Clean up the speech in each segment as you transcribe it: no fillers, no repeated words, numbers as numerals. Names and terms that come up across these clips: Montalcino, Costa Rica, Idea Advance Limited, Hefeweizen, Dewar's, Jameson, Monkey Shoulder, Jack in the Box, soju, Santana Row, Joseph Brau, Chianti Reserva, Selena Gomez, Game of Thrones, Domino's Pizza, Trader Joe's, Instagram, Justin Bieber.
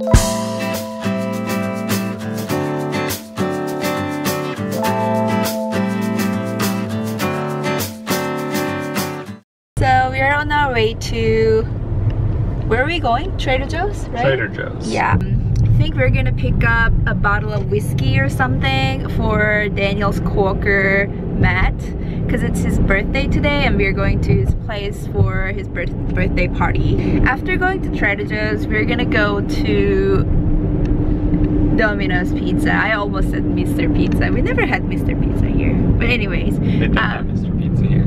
So we are on our way to, where are we going? Trader Joe's, right? Trader Joe's. Yeah. I think we're gonna pick up a bottle of whiskey or something for Daniel's coworker Matt, because it's his birthday today and we're going to his place for his birthday party. After going to Trader Joe's, we're gonna go to Domino's Pizza. I almost said Mr. Pizza. We never had Mr. Pizza here, but anyways. They don't have Mr. Pizza here.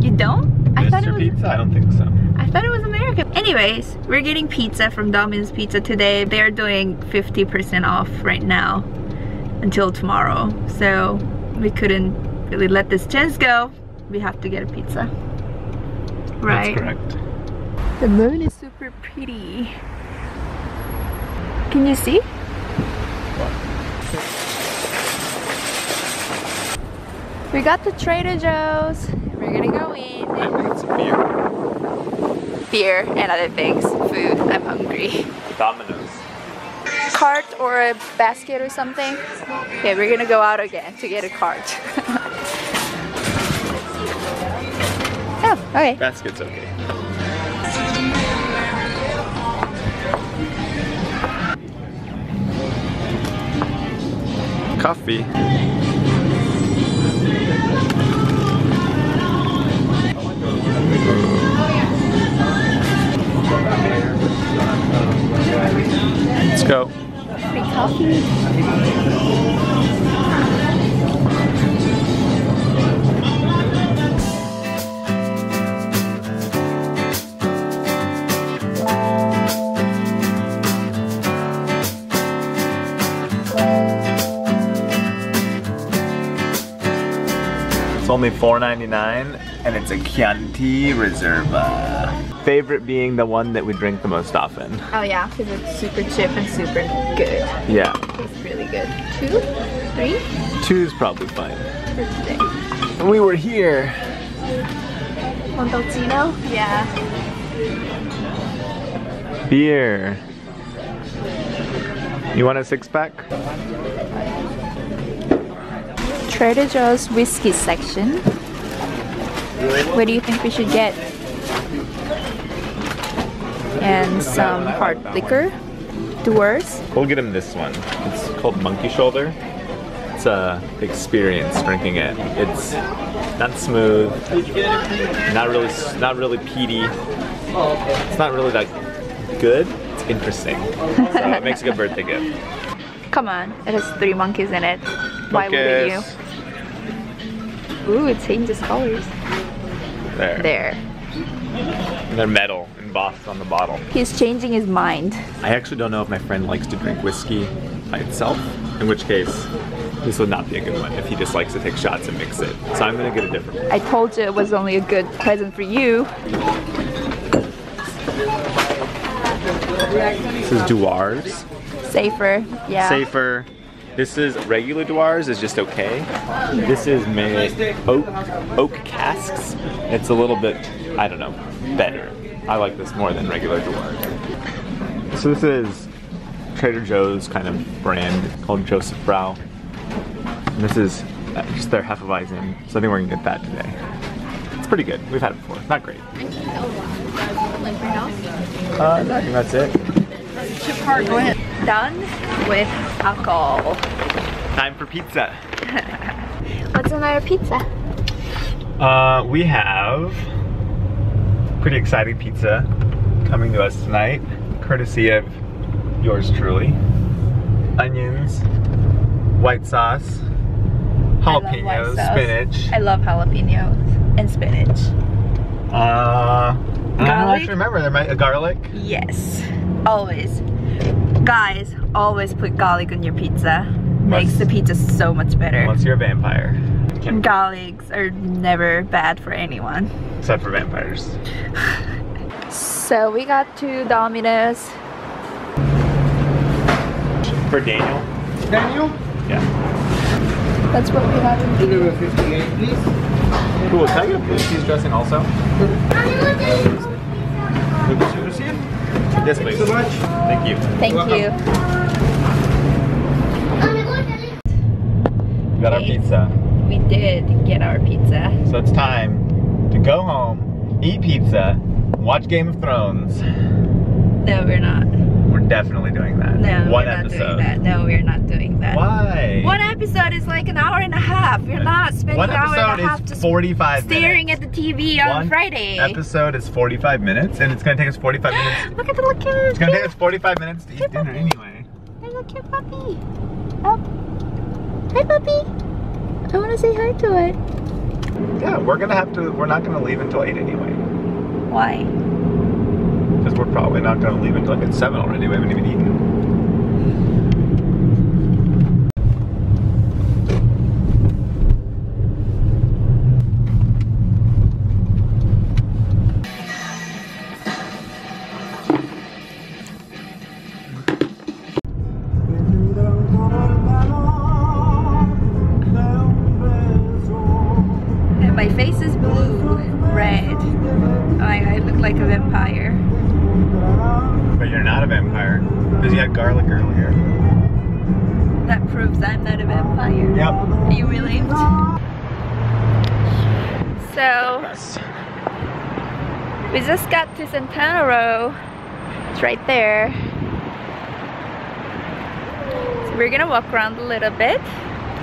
You don't? Mr. I thought it was Pizza? I don't think so. I thought it was American. Anyways, we're getting pizza from Domino's Pizza today. They're doing 50% off right now until tomorrow. So we couldn't really let this chance go. We have to get a pizza. Right? That's correct. The moon is super pretty. Can you see? What? We got the Trader Joe's. We're gonna go in. I think it's a beer and other things, food. I'm hungry. Domino's. Cart or a basket or something? Okay, we're gonna go out again to get a cart. Oh, okay. Basket's okay. Coffee. Let's go. Free coffee. It's only $4.99 and it's a Chianti Reserva. Favorite being the one that we drink the most often. Oh yeah, because it's super cheap and super good. Yeah. It's really good. Two? Three? Two is probably fine. For today. And we were here. Montalcino? Yeah. Beer. You want a six-pack? Trader Joe's whiskey section. What do you think we should get? And some hard liquor. Dewar's. We'll get him this one. It's called Monkey Shoulder. It's a experience drinking it. It's not smooth, not really peaty. It's not really that good. It's interesting. So it makes a good birthday gift. Come on, it has three monkeys in it. Monkeys. Why wouldn't you? Ooh, it changes colors. There. And they're metal. Embossed on the bottle. He's changing his mind. I actually don't know if my friend likes to drink whiskey by itself, in which case this would not be a good one if he just likes to take shots and mix it. So I'm gonna get a different one. I told you it was only a good present for you. This is Dewar's. Safer, yeah. Safer. This is regular Dewar's, is just okay. This is made oak casks. It's a little bit, I don't know, better. I like this more than regular Dewar's. So this is Trader Joe's kind of brand called Joseph Brau. And this is just their Hefeweizen, so I think we're gonna get that today. It's pretty good. We've had it before. Not great. I think that's it. Chip hard, go ahead. Done with alcohol. Time for pizza. What's on our pizza? We have pretty exciting pizza coming to us tonight, courtesy of yours truly. Onions, white sauce, jalapenos, spinach. I love jalapenos and spinach. Garlic? I don't actually remember. There might be garlic. Yes, always. Guys, always put garlic on your pizza. Makes the pizza so much better. Unless you're a vampire. Garlics are never bad for anyone. Except for vampires. So we got to Domino's. For Daniel. Daniel? Yeah. That's what we got. Give me a 58, please. Cool, can I get a blue cheese dressing also? Look at you, see it? Yes, please. Thank you so much. Thank you. Thank you. We got our pizza. We did get our pizza. So it's time to go home, eat pizza, watch Game of Thrones. No, we're not. We're definitely doing that. No, we're not doing that. No, we're not doing that. Why? One episode is like an hour and a half. You're not spending an hour and a half just staring at the TV on Friday. One episode is 45 minutes, and it's going to take us 45 minutes. Look at the little kid. It's going to take us 45 minutes to eat dinner anyway. There's a cute puppy. Oh. Hi, puppy. I want to say hi to it. Yeah, we're going to have to, we're not going to leave until 8 anyway. Why? Because we're probably not going to leave until like it's 7 already. We haven't even eaten. And my face is blue, red. I look like a vampire. But you're not a vampire, because you had garlic earlier. That proves I'm not a vampire. Yep. Are you relieved? So, we just got to Santana Row. It's right there. So we're gonna walk around a little bit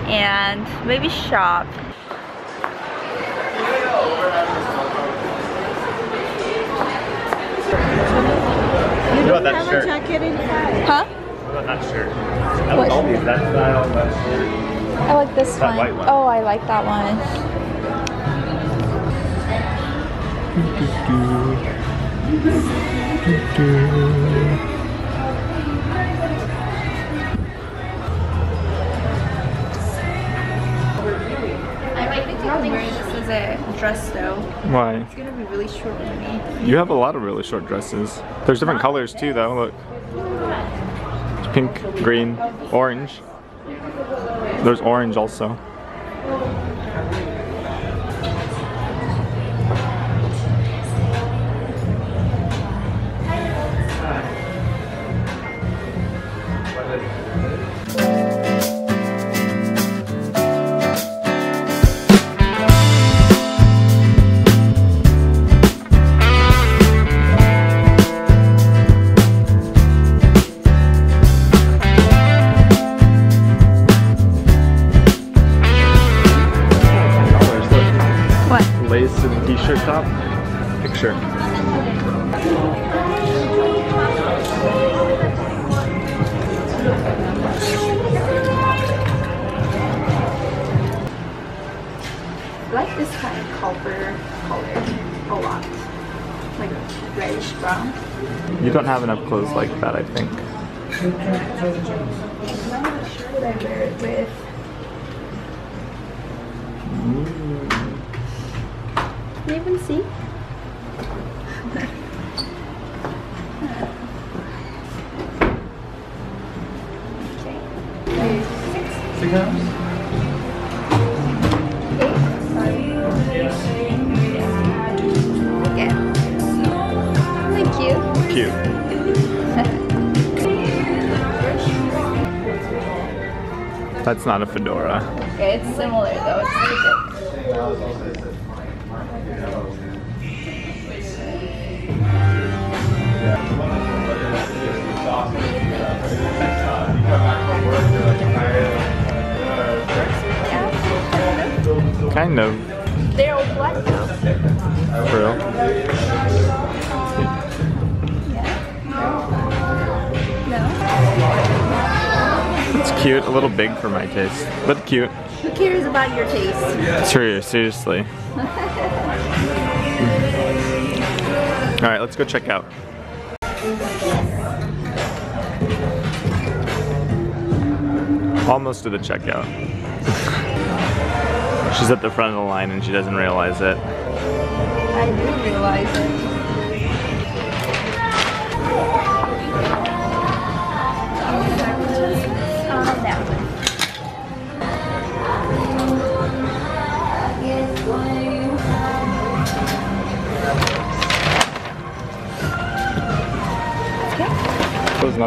and maybe shop. That shirt. Jacket inside. Huh? What about that shirt? I like all these. That style, that shirt. I like this one. That white one. Oh, I like that one. I might think I'm wearing this as a dress though. Why? It's gonna be really short for me. You have a lot of really short dresses. There's different colors too though, look. There's pink, green, orange. There's orange also. T-shirt top picture. I like this kind of color a lot, like reddish brown. You don't have enough clothes like that, I think. I'm not sure what I wear it with. Can you even see? Okay. 6 hours? 8? 5? Okay. Thank you. Cute. That's not a fedora. Okay, it's similar though. It's really good. Kind of. They're all black now. For real? Yeah. No. It's cute, a little big for my taste, but cute. Who cares about your taste? True, seriously. Alright, let's go check out. Almost to the checkout. She's at the front of the line and she doesn't realize it. I do realize it.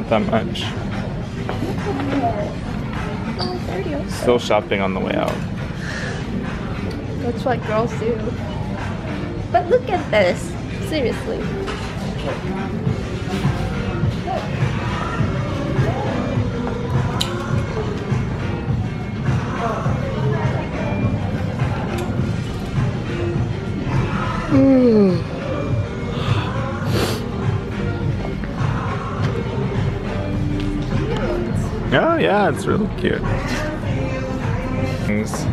not that much. Still shopping on the way out. That's what girls do. But look at this. Seriously. Mmm. Oh yeah, it's really cute. Things.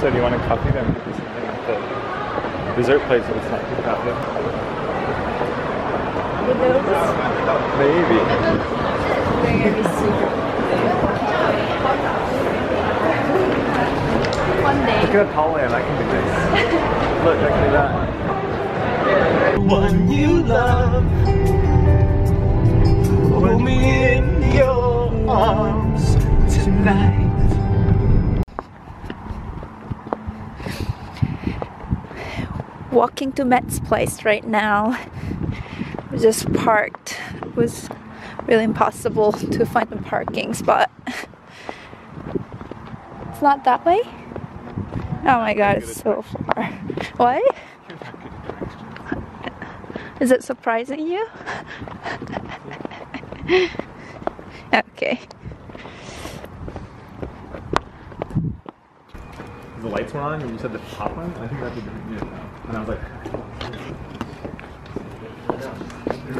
So do you want to copy them? Do something at the dessert place that's not too coffee? Maybe. They're going to be super. One day. Look at a tall land. I can do this. Look, I can do that. One you love, hold me in your arms tonight. Walking to Matt's place right now. We just parked. It was really impossible to find a parking spot. It's not that way? Oh my god, it's so far. What? Is it surprising you? Okay. The lights were on and you said the top one? I think that's a different view now. And I was like...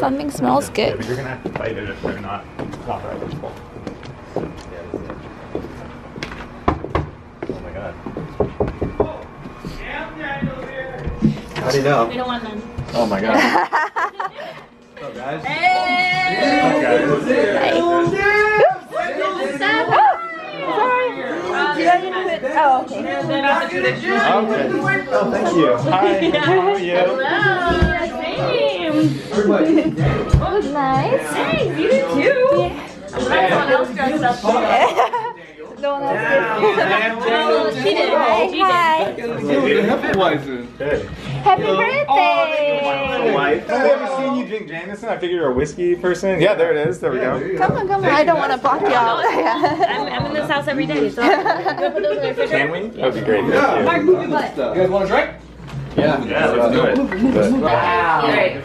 Something smells good. Yeah, but you're gonna have to fight it if they're not proper. Oh my god. How do you know? We don't want none. Oh my god. Hello guys. Hey! Hi guys. Oh, okay. Okay. Oh, thank you. Hi. Yeah. How are you? Hello. Same. That was nice. Hey, you did too. Yeah. No one else did. She did. Hi. Hefeweizen. Hey. Happy birthday. I haven't seen you drink Jameson. I figure you're a whiskey person. Yeah, there it is. There we go. Come on, come on. I don't want to block y'all. I'm in this house every day, so. Can we? That would be great. Yeah. Mark, move your butt. You guys want a drink? Yeah. Yeah, let's do it. Wow. All right.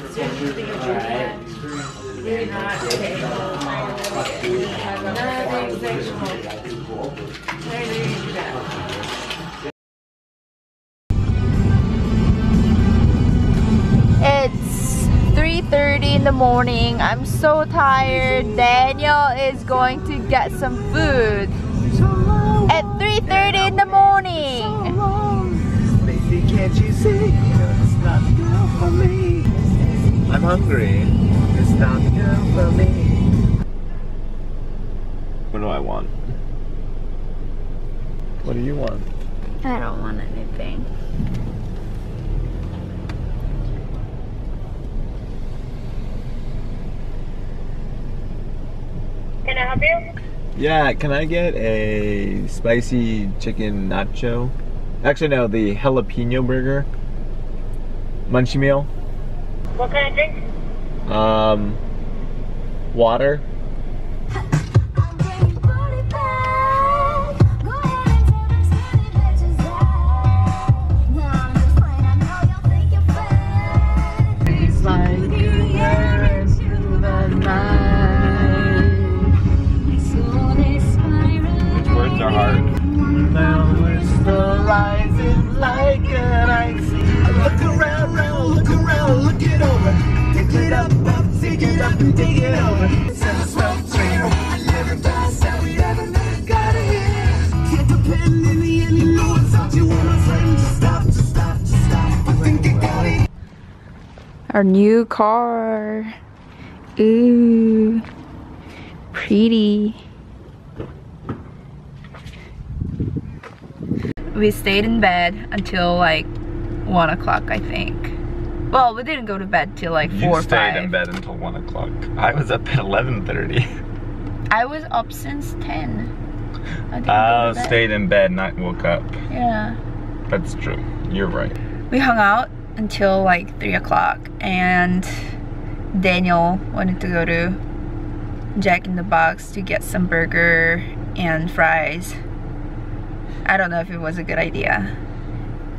You're not okay. It's 3:30 in the morning. I'm so tired. Daniel is going to get some food at 3:30 in the morning. I'm hungry. It's not good for me. What do I want? What do you want? I don't want anything. Can I help you? Yeah, can I get a spicy chicken nacho? Actually, no, the jalapeno burger. Munchie meal. What kind of drink? Water. Our new car. Ooh, pretty. We stayed in bed until like 1 o'clock, I think. Well, we didn't go to bed till like 4 or 5. You stayed in bed until 1 o'clock. I was up at 11:30. I was up since 10. I stayed in bed, not woke up. Yeah. That's true. You're right. We hung out until like 3 o'clock, and Daniel wanted to go to Jack in the Box to get some burger and fries. I don't know if it was a good idea.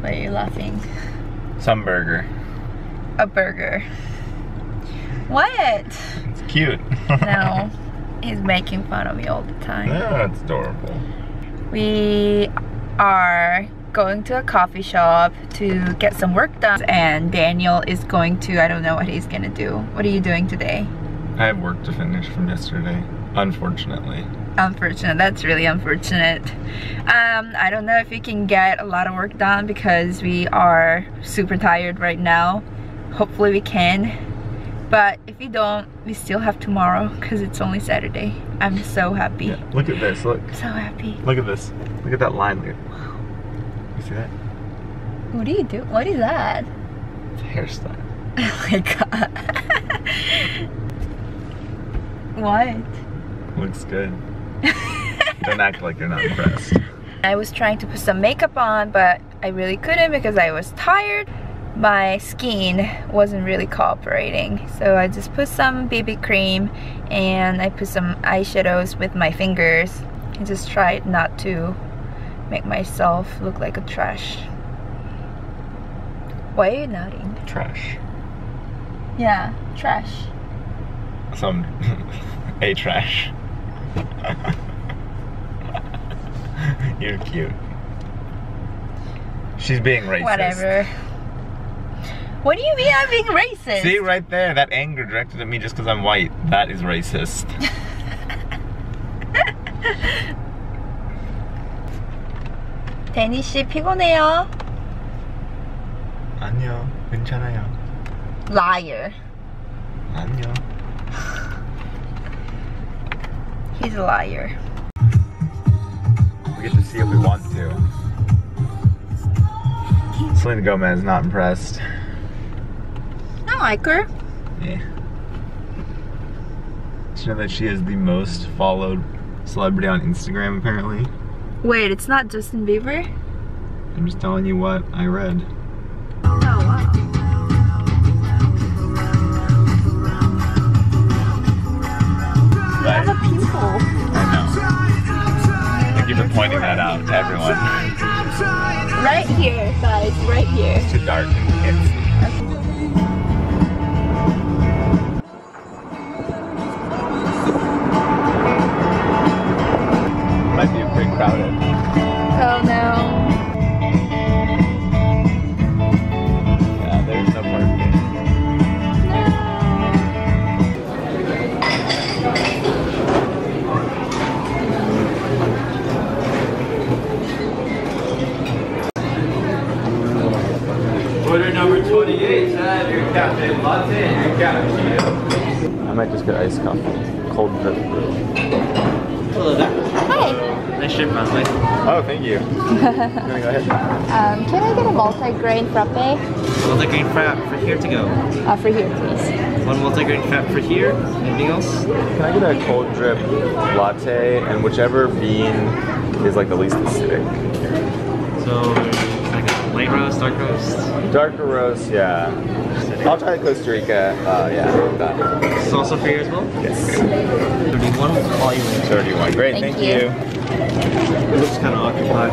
Why are you laughing? Some burger. A burger. What? It's cute. No, he's making fun of me all the time. Yeah, it's adorable. We are going to a coffee shop to get some work done, and Daniel is going to, I don't know what he's gonna do. What are you doing today? I have work to finish from yesterday, unfortunately. Unfortunate, that's really unfortunate. I don't know if we can get a lot of work done because we are super tired right now. Hopefully we can, but if we don't, we still have tomorrow because it's only Saturday. I'm so happy. Yeah, look at this, look. So happy. Look at this, look at that line there. You see that? What do you do? What is that? It's a hairstyle. Oh my god. What? Looks good. Don't act like you're not impressed. I was trying to put some makeup on, but I really couldn't because I was tired. My skin wasn't really cooperating, so I just put some BB cream and I put some eyeshadows with my fingers and just tried not to make myself look like a trash. Why are you nodding? Trash. Yeah, trash. Some a trash. You're cute. She's being racist. Whatever. What do you mean I'm being racist? See right there, that anger directed at me just because I'm white. That is racist. 데니 씨 피곤해요. 아니요, 괜찮아요. Liar. 아니요. He's a liar. We get to see if we want to. Selena Gomez not impressed. I like her. Yeah. Did you know that she is the most followed celebrity on Instagram apparently? Wait, it's not Justin Bieber? I'm just telling you what I read. Oh, wow. You have a pimple. I know. I keep on pointing that out to everyone. Right here, guys. Right here. It's too dark. Might be a bit crowded. Oh no. Yeah, there's no parking. No. Order number 28, have your cafe latte and your cappuccino. I might just get iced coffee. Cold drip brew. Hello there. Hi. Nice shrimp muslin. Oh, thank you. I'm gonna go ahead. Can I get a multi-grain frappe? Multi-grain frappe for here to go. For here, please. One multi-grain frappe for here. Anything else? Can I get a cold drip latte and whichever bean is like the least acidic? So, like a light roast, dark roast? Darker roast, yeah. I'll try the Costa Rica. Yeah. Salsa for here as well? Yes. 31, all you need. 31. Great, thank you. It looks kind of occupied.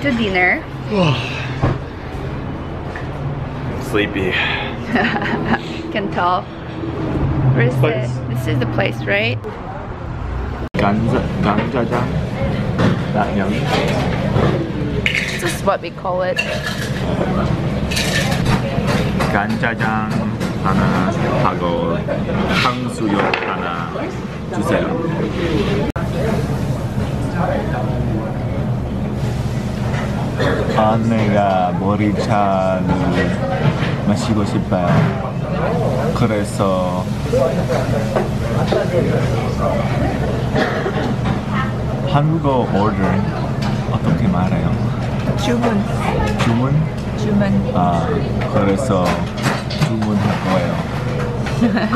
going to dinner. Sleepy. Can tell. Where is this? This is the place, right? This is what we call it. 간짜장 하나 하고 탕수육 하나 주세요. 아내가 머리차를 마시고 싶어요. 그래서 한국어 order 어떻게 말해요? 주문. 주문? 주문. 아, 그래서 주문할 거예요.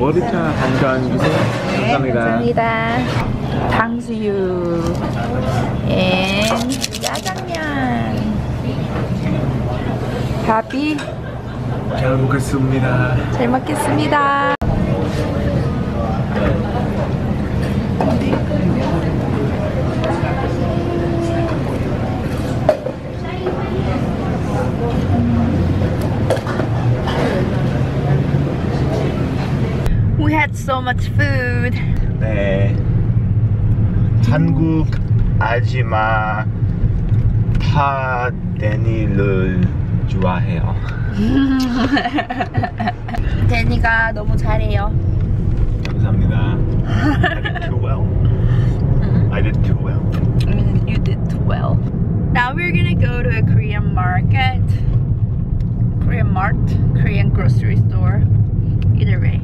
머리차 한잔 주세요. 감사합니다. 감사합니다. 탕수육 and 짜장면. 밥이 잘 먹겠습니다. 잘 먹겠습니다. We had so much food. 네. 한국 아줌마 데니를 좋아해요. 데니가 너무 잘해요. 감사합니다. I did too well. I did too well. You did too well. Now we're gonna go to a Korean market. Korean mart, Korean grocery store. Either way.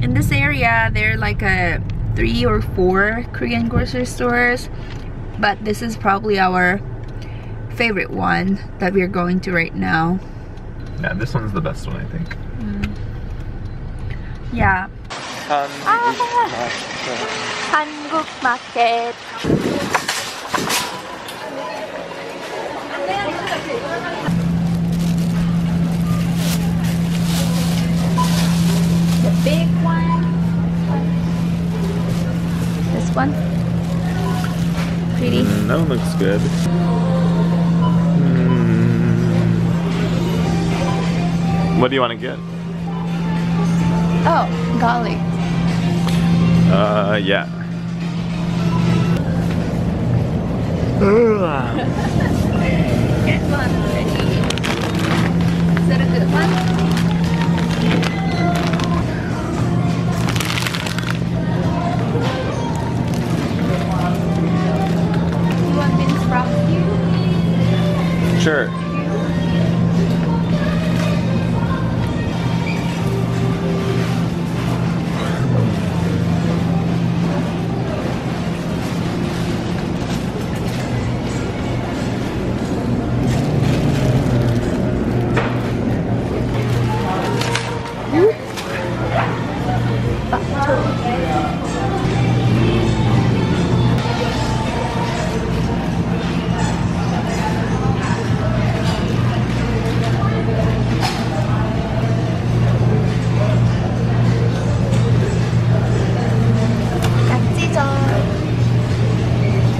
In this area, they're like a 3 or 4 Korean grocery stores, but this is probably our favorite one that we're going to right now. Yeah, this one's the best one, I think. Yeah. Hanguk market. The big one. One pretty. That one looks good. What do you want to get? Oh, garlic. Yeah. Get one. Is that a good one? Sure.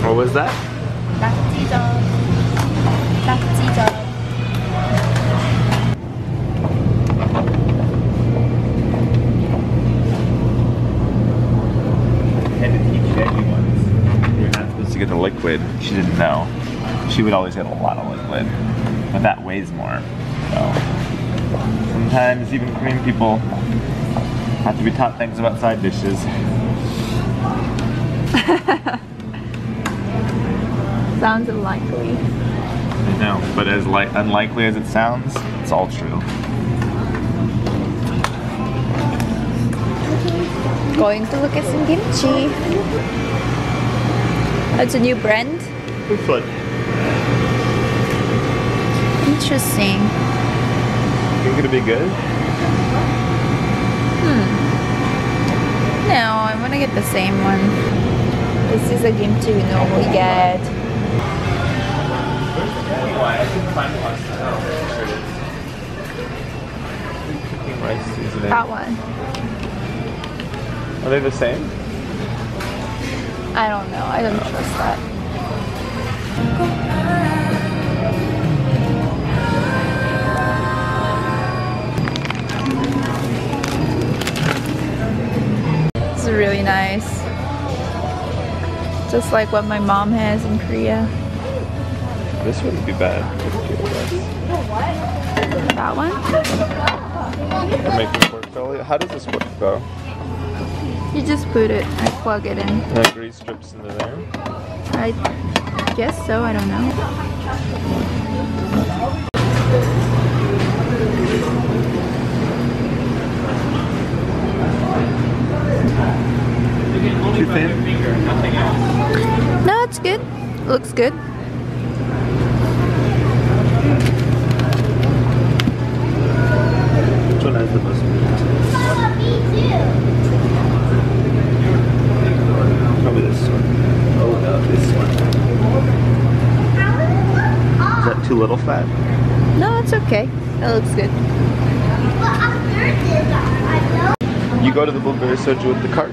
What was that? I had to teach Jackie once. You're not supposed to get the liquid. She didn't know. She would always get a lot of liquid, but that weighs more. So sometimes even Korean people have to be taught things about side dishes. Sounds unlikely. I know, but as unlikely as it sounds, it's all true. Going to look at some kimchi. That's a new brand? It's fun. Interesting. Think it'll be good? No, I want to get the same one. This is a kimchi we normally get. I couldn't find one. That one. Are they the same? I don't know. I don't trust that. This is really nice. Just like what my mom has in Korea. This wouldn't be bad. That one? You're making pork belly. How does this work though? You just boot it and plug it in. And the grease drips into there? I guess so, I don't know. Too thin? No, it's good. It looks good. Which one has the most meat? Probably this one. Oh no, this one. Is that too little fat? No, it's okay. That looks good. You go to the blueberry soju with the cart.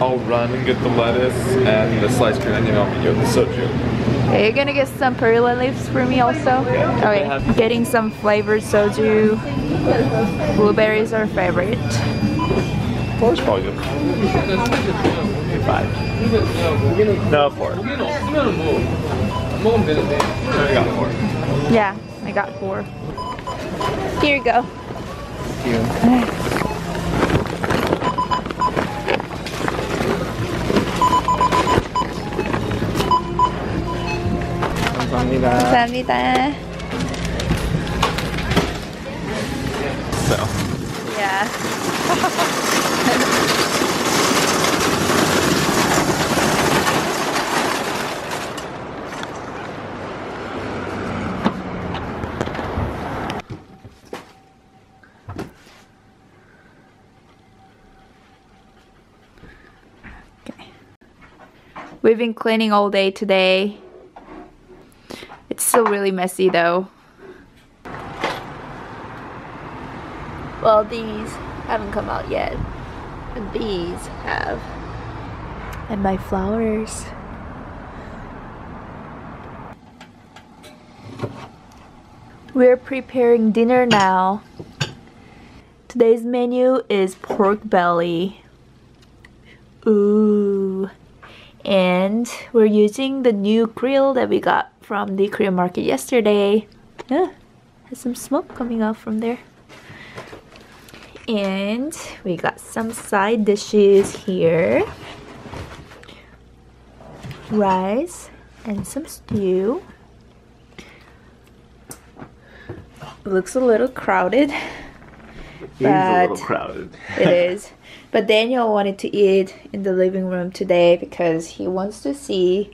I'll run and get the lettuce and the sliced green onion. I'll meet you with the soju. Hey, you're gonna get some perilla leaves for me also? Yeah. Alright, getting some flavored soju. Blueberries are favorite. Four's probably good. Five. No, four. I got four. Yeah, I got four. Here you go. Thank you. 감사합니다. So. Yeah. We've been cleaning all day today. It's still really messy though. Well, these haven't come out yet. And these have. And my flowers. We're preparing dinner now. Today's menu is pork belly. Ooh. And we're using the new grill that we got from the Korean market yesterday. Yeah, has some smoke coming out from there. And we got some side dishes here. Rice and some stew. Looks a little crowded. It is a little crowded. It is. But Daniel wanted to eat in the living room today because he wants to see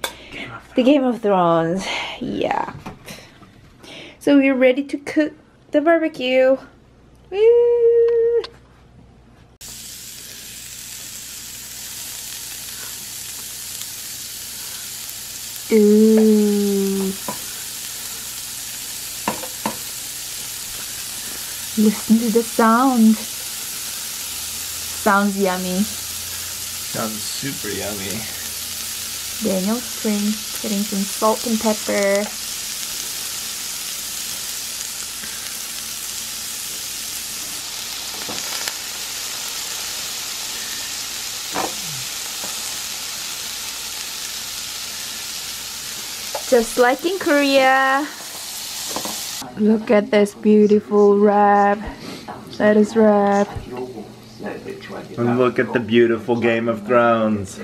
the Game of Thrones. Yeah. So we're ready to cook the barbecue. Woo! Ooh. Listen to the sound. Sounds yummy. Sounds super yummy. Daniel's spring, putting some salt and pepper. Just like in Korea. Look at this beautiful wrap. Lettuce wrap. And look at the beautiful Game of Thrones.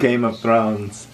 Game of Thrones.